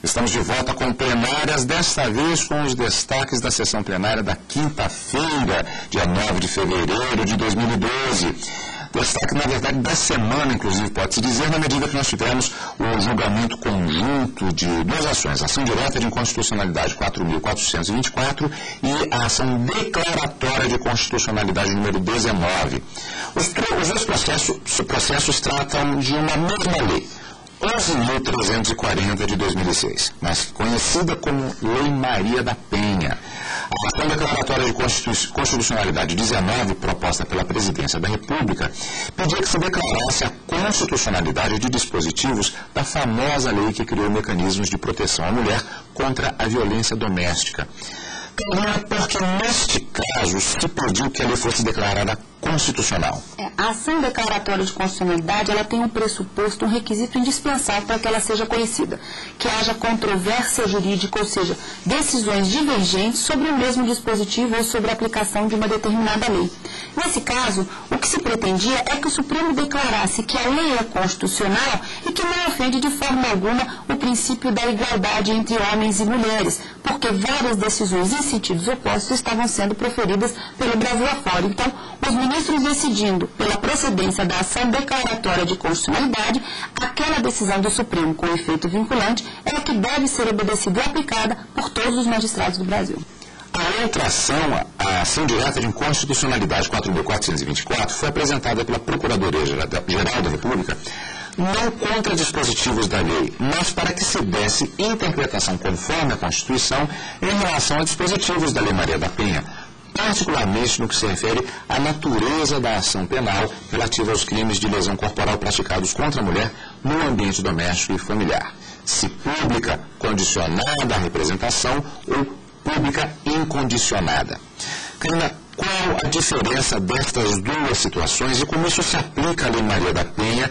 Estamos de volta com plenárias, desta vez com os destaques da sessão plenária da quinta-feira, dia 9 de fevereiro de 2012. Destaque, na verdade, da semana, inclusive, pode-se dizer, na medida que nós tivemos o julgamento conjunto de duas ações, a ação direta de inconstitucionalidade 4.424 e a ação declaratória de constitucionalidade número 19. Os dois processos tratam de uma mesma lei, 11.340 de 2006, mas conhecida como Lei Maria da Penha. A ação declaratória de constitucionalidade 19, proposta pela Presidência da República, pedia que se declarasse a constitucionalidade de dispositivos da famosa lei que criou mecanismos de proteção à mulher contra a violência doméstica. Também porque, neste caso, se pediu que a lei fosse declarada constitucional. A ação declaratória de constitucionalidade, ela tem um pressuposto, um requisito indispensável para que ela seja conhecida, que haja controvérsia jurídica, ou seja, decisões divergentes sobre o mesmo dispositivo ou sobre a aplicação de uma determinada lei. Nesse caso, o que se pretendia é que o Supremo declarasse que a lei é constitucional e que não ofende de forma alguma o princípio da igualdade entre homens e mulheres, porque várias decisões em sentidos opostos estavam sendo proferidas pelo Brasil afora. Então, os ministros decidindo pela procedência da ação declaratória de constitucionalidade, aquela decisão do Supremo com efeito vinculante é a que deve ser obedecida e aplicada por todos os magistrados do Brasil. A outra ação, a ação direta de inconstitucionalidade 4.424, foi apresentada pela Procuradoria Geral da República, não contra dispositivos da lei, mas para que se desse interpretação conforme a Constituição em relação a dispositivos da Lei Maria da Penha, particularmente no que se refere à natureza da ação penal relativa aos crimes de lesão corporal praticados contra a mulher no ambiente doméstico e familiar, se pública condicionada à representação ou pública incondicionada. Carina, qual a diferença destas duas situações e como isso se aplica à Lei Maria da Penha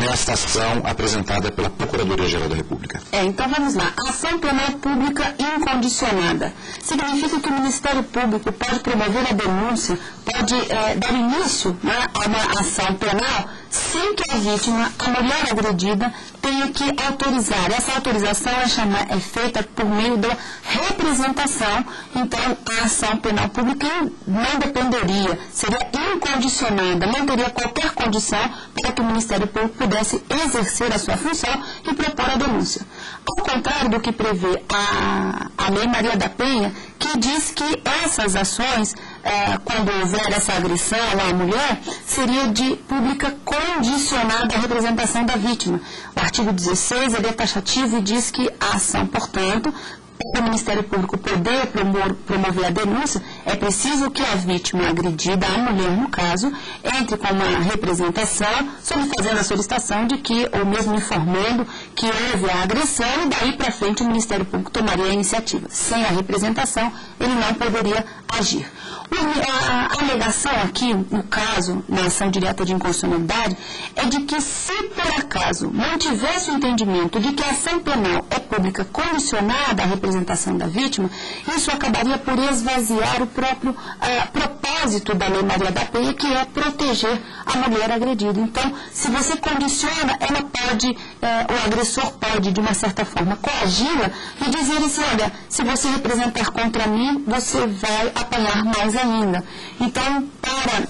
nesta ação apresentada pela Procuradoria-Geral da República? Então vamos lá. A ação penal pública incondicionada significa que o Ministério Público pode promover a denúncia, pode dar início a uma ação penal sem que a vítima, a mulher agredida, tenha que autorizar. Essa autorização é feita por meio da representação. Então, a ação penal pública não dependeria, seria incondicionada, não teria qualquer condição para que o Ministério Público pudesse exercer a sua função e propor a denúncia. Ao contrário do que prevê a Lei Maria da Penha, que diz que essas ações, quando houver essa agressão à mulher, seria de pública condicionada à representação da vítima. O artigo 16 é taxativo e diz que a ação, portanto, para o Ministério Público poder promover a denúncia, é preciso que a vítima agredida, a mulher no caso, entre com uma representação, fazendo a solicitação de que, ou mesmo informando que houve a agressão, e daí para frente o Ministério Público tomaria a iniciativa. Sem a representação, ele não poderia agir. A alegação aqui, no caso, na ação direta de inconstitucionalidade, é de que se por acaso não tivesse o entendimento de que a ação penal é pública condicionada à representação da vítima, isso acabaria por esvaziar o próprio propósito da Lei Maria da Penha, que é proteger a mulher agredida. Então, se você condiciona, ela pode, o agressor pode, de uma certa forma, coagi-la e dizer assim: olha, se você representar contra mim, você vai apanhar mais ainda. Então, para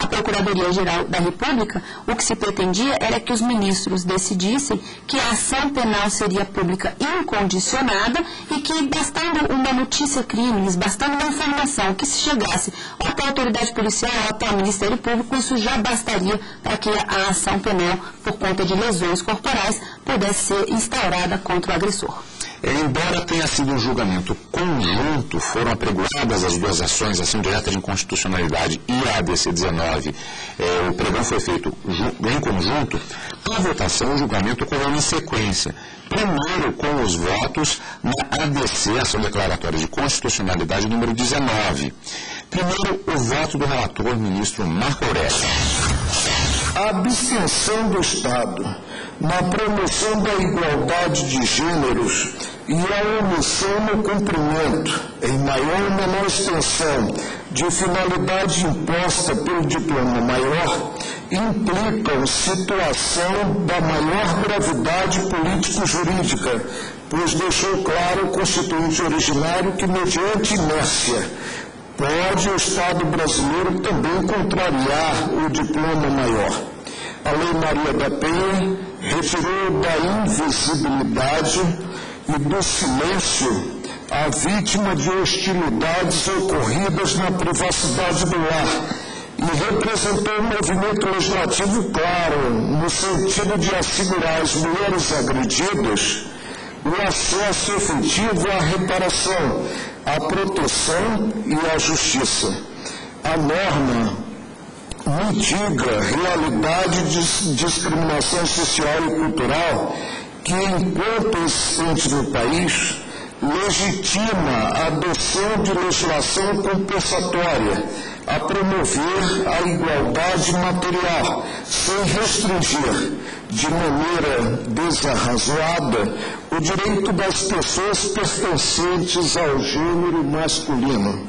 a Procuradoria-Geral da República, o que se pretendia era que os ministros decidissem que a ação penal seria pública incondicionada e que, bastando uma notícia-crime, bastando uma informação que se chegasse até a autoridade policial ou até o Ministério Público, isso já bastaria para que a ação penal, por conta de lesões corporais, pudesse ser instaurada contra o agressor. Embora tenha sido um julgamento conjunto, foram apregoadas as duas ações, ação direta de inconstitucionalidade e a ADC 19. O pregão foi feito em conjunto. A votação, o julgamento ocorreu em sequência. Primeiro, com os votos na ADC, ação declaratória de constitucionalidade número 19. Primeiro, o voto do relator, ministro Marco Aurélio. A abstenção do Estado na promoção da igualdade de gêneros e a omissão no cumprimento, em maior ou menor extensão, de finalidade imposta pelo diploma maior, implicam situação da maior gravidade político-jurídica, pois deixou claro o constituinte originário que, mediante inércia, pode o Estado brasileiro também contrariar o diploma maior. A Lei Maria da Penha referiu da invisibilidade e do silêncio à vítima de hostilidades ocorridas na privacidade do lar, e representou um movimento legislativo claro no sentido de assegurar às mulheres agredidas o acesso efetivo à reparação, à proteção e à justiça. A norma mitiga realidade de discriminação social e cultural que, enquanto existente no país, legitima a adoção de legislação compensatória a promover a igualdade material, sem restringir, de maneira desarrazoada, o direito das pessoas pertencentes ao gênero masculino.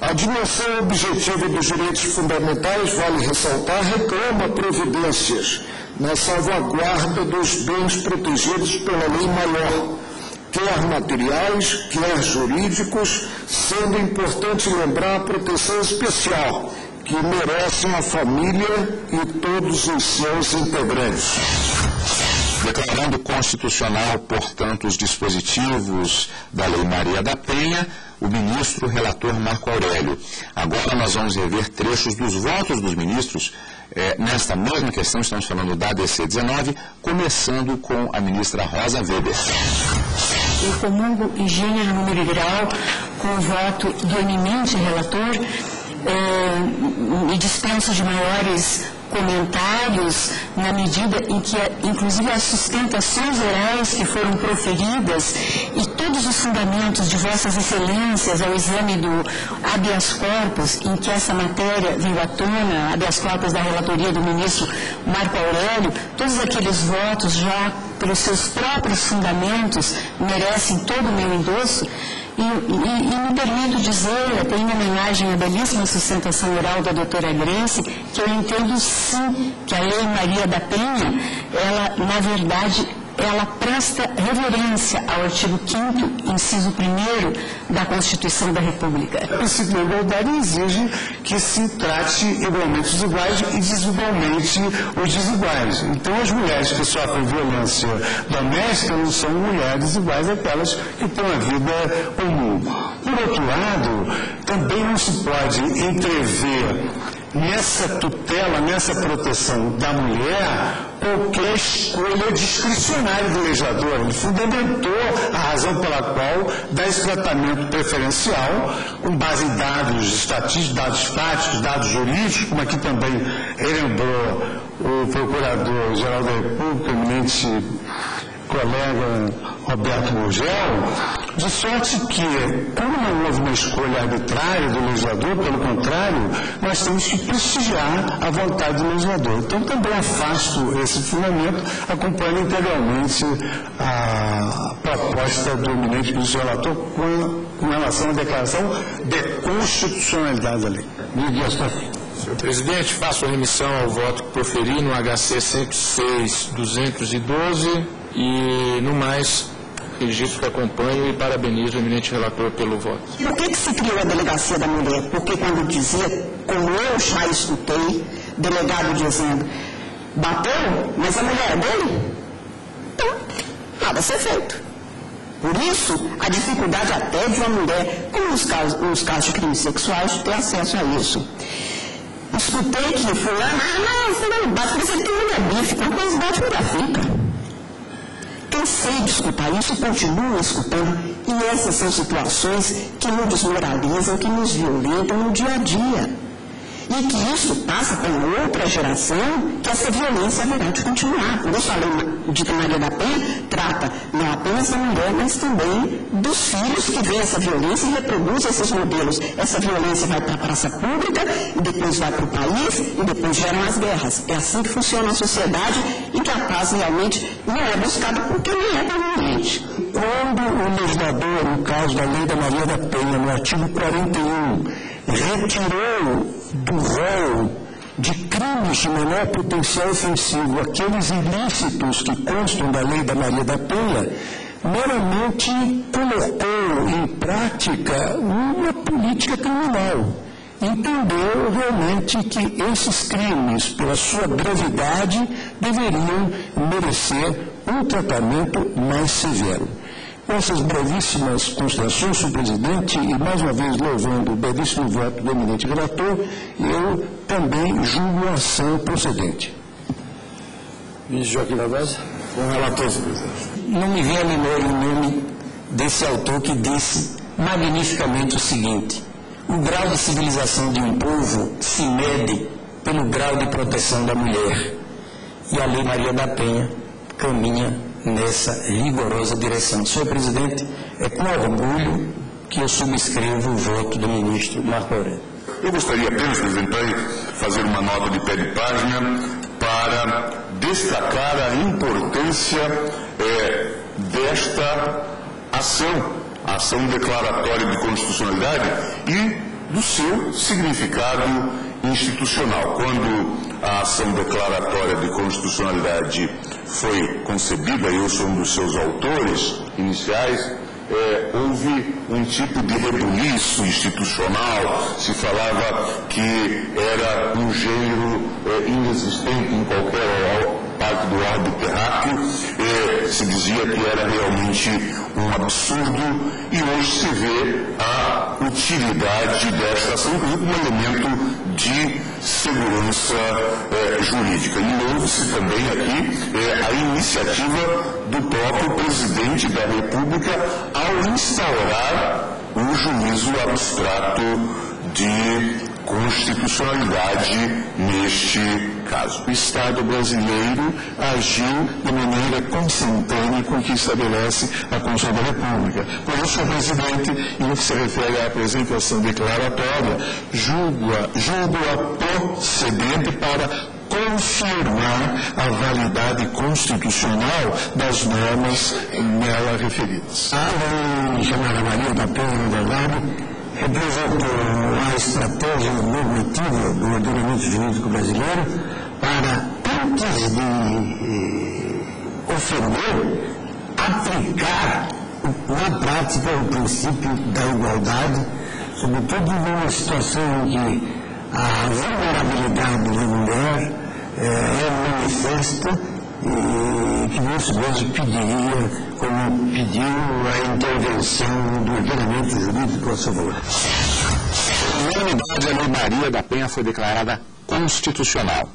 A dimensão objetiva dos direitos fundamentais, vale ressaltar, reclama providências na salvaguarda dos bens protegidos pela lei maior, quer materiais, quer jurídicos, sendo importante lembrar a proteção especial que merecem a família e todos os seus integrantes. Declarando constitucional, portanto, os dispositivos da Lei Maria da Penha, o ministro relator Marco Aurélio. Agora nós vamos rever trechos dos votos dos ministros. Nesta mesma questão, estamos falando da ADC 19, começando com a ministra Rosa Weber. Eu comungo em gênero, número e grau com o voto do eminente relator e dispenso de maiores comentários na medida em que, inclusive, as sustentações orais que foram proferidas e todos os fundamentos de vossas excelências ao exame do habeas corpus, em que essa matéria veio à tona, habeas corpus da relatoria do ministro Marco Aurélio, todos aqueles votos já, pelos seus próprios fundamentos, merecem todo o meu endosso. E me permito dizer, até em homenagem à belíssima sustentação oral da doutora Grense, que eu entendo sim que a Lei Maria da Penha, ela, na verdade, ela presta reverência ao artigo 5º, inciso 1º da Constituição da República. O princípio da igualdade exige que se trate igualmente os iguais e desigualmente os desiguais. Então, as mulheres que sofrem violência doméstica não são mulheres iguais àquelas que têm uma vida comum. Por outro lado, também não se pode entrever nessa tutela, nessa proteção da mulher, qualquer escolha discricionária do legislador. Ele fundamentou a razão pela qual dá esse tratamento preferencial, com base em dados estatísticos, dados fáticos, dados jurídicos, como aqui também lembrou o Procurador Geral da República, eminente colega Roberto Murgel, de sorte que, como não houve uma escolha arbitrária do legislador, pelo contrário, nós temos que prestigiar a vontade do legislador. Então, também afasto esse fundamento, acompanho integralmente a proposta do eminente ministro relator com relação à declaração de constitucionalidade da lei. Senhor presidente, faço remissão ao voto que proferi no HC 106.212 e, no mais, registro que acompanho e parabenizo o eminente relator pelo voto. Por que se criou a Delegacia da Mulher? Porque quando dizia, como eu já escutei, delegado dizendo, bateu, mas a mulher é dele? Então, nada a ser feito. Por isso, a dificuldade até de uma mulher, como nos casos de crimes sexuais, de ter acesso a isso. Escutei que fulano, fulano bate, mas ele tem mulher bife, quando eles batem, mulher fica. Cansei de escutar isso, continuo escutando, e essas são situações que nos desmoralizam, que nos violentam no dia a dia. e que isso passa por outra geração, que essa violência haverá de continuar. Por isso a lei de Maria da Penha trata não apenas da mulher, mas também dos filhos que vêem essa violência e reproduzem esses modelos. Essa violência vai para a praça pública, e depois vai para o país, e depois geram as guerras. É assim que funciona a sociedade, e que a paz realmente não é buscada porque não é permanente. Quando o legislador, no caso da lei da Maria da Penha, no artigo 41, retirou do rol de crimes de menor potencial ofensivo aqueles ilícitos que constam da lei da Maria da Penha, meramente colocou em prática uma política criminal. Entendeu realmente que esses crimes, pela sua gravidade, deveriam merecer um tratamento mais severo. Com essas brevíssimas considerações, senhor presidente, e mais uma vez louvando o belíssimo voto do eminente relator, eu também julgo a ação procedente. Ministro Joaquim Lavazzi. Com relator, senhor presidente. Não me vem a memória o nome desse autor que disse magnificamente o seguinte: o grau de civilização de um povo se mede pelo grau de proteção da mulher. E a Lei Maria da Penha caminha nessa rigorosa direção. Senhor presidente, é com orgulho que eu subscrevo o voto do ministro Marco Aurélio. Eu gostaria apenas, presidente, de fazer uma nota de pé de página para destacar a importância desta ação declaratória de constitucionalidade e do seu significado institucional. Quando a ação declaratória de constitucionalidade foi concebida, eu sou um dos seus autores iniciais, houve um tipo de rebuliço institucional, se falava que era um gênero inexistente em qualquer parte do orbe terráqueo, se dizia que era realmente um absurdo, e hoje se vê a utilidade desta ação como um elemento de segurança jurídica. E houve-se também aqui a iniciativa do próprio presidente da República ao instaurar o juízo abstrato de constitucionalidade neste caso. O Estado brasileiro agiu de maneira consentânea com o que estabelece a Constituição da República. Por isso, senhor presidente, em que se refere à apresentação declaratória, julgo-a procedente para confirmar a validade constitucional das normas nela referidas. A lei chamada Maria da Penha, na verdade, representou a estratégia normativa do ordenamento jurídico brasileiro para, antes de ofender, aplicar na prática o princípio da igualdade, sobretudo numa situação em que a vulnerabilidade da mulher é manifesta, e que nós mesmo pediria, como pediu a intervenção do ordenamento jurídico a seu favor. Na unanimidade, a Lei Maria da Penha foi declarada constitucional.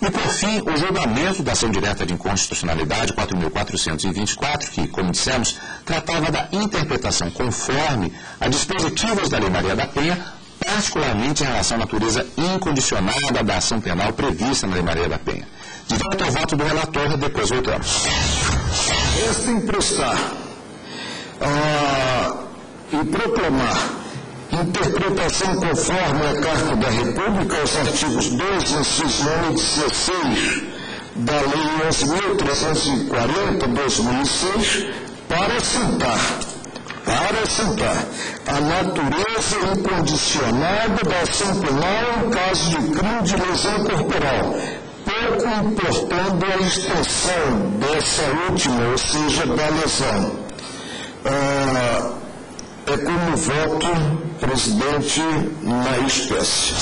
E, por fim, o julgamento da ação direta de inconstitucionalidade 4.424, que, como dissemos, tratava da interpretação conforme a dispositivos da Lei Maria da Penha, particularmente em relação à natureza incondicionada da ação penal prevista na Lei Maria da Penha. Direto ao voto do relator, depois voltamos. Este emprestar e proclamar interpretação conforme a Carta da República, aos artigos 2, inciso 1 e 16 da Lei 11.340/2006, para assentar a natureza incondicionada da ação penal em caso de crime de lesão corporal, pouco importando a extensão dessa última, ou seja, da lesão. É como voto, presidente, na espécie.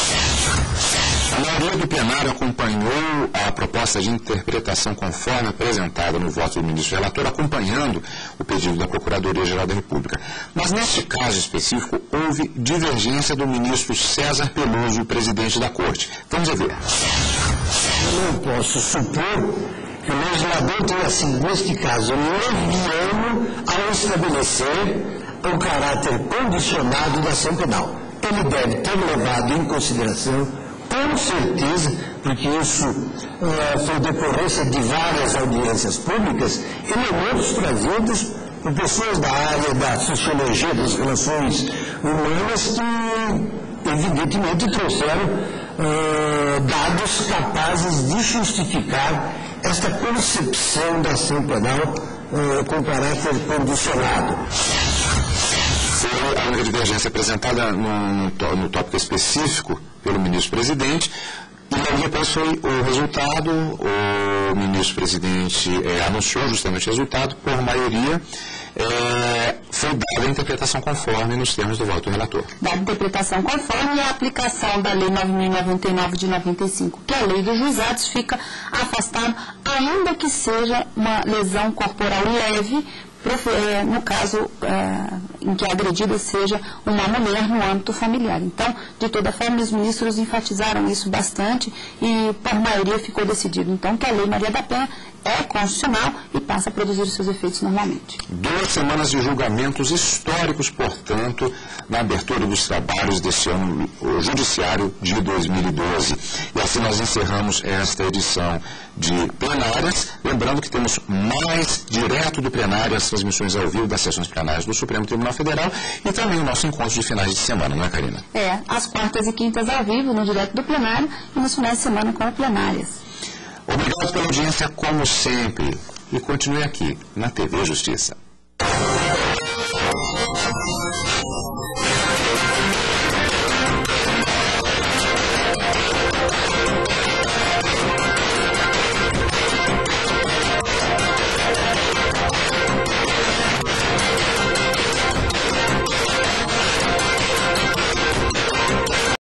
A maioria do plenário acompanhou a proposta de interpretação conforme apresentada no voto do ministro relator, acompanhando o pedido da Procuradoria Geral da República. Mas, neste caso específico, houve divergência do ministro César Peloso, presidente da Corte. Vamos ver. Eu não posso supor que o legislador tenha sido, neste caso, leviano ao estabelecer o caráter condicionado da ação penal. Ele deve ter levado em consideração com certeza, porque isso foi decorrência de várias audiências públicas, elementos trazidos por pessoas da área da sociologia das relações humanas que, evidentemente, trouxeram dados capazes de justificar esta concepção da ação penal com caráter condicionado. Foi a única divergência apresentada no tópico específico pelo ministro-presidente, e logo depois foi o resultado, o ministro-presidente anunciou justamente o resultado, por maioria foi dada a interpretação conforme nos termos do voto do relator. Dada a interpretação conforme a aplicação da Lei 9.099 de 95, que é a lei dos juizados, fica afastado, ainda que seja uma lesão corporal leve, no caso em que a agredida seja uma mulher no âmbito familiar. Então, de toda forma, os ministros enfatizaram isso bastante e, por maioria, ficou decidido, então, que a Lei Maria da Penha é constitucional e passa a produzir os seus efeitos normalmente. 2 semanas de julgamentos históricos, portanto, na abertura dos trabalhos desse ano judiciário de 2012. E assim nós encerramos esta edição de Plenárias. Lembrando que temos mais direto do plenário as transmissões ao vivo das sessões plenárias do Supremo Tribunal Federal e também o nosso encontro de finais de semana, não é, Karina? É, às quartas e quintas ao vivo, no direto do plenário e nos finais de semana com Plenárias. Obrigado pela audiência, como sempre, e continue aqui na TV Justiça.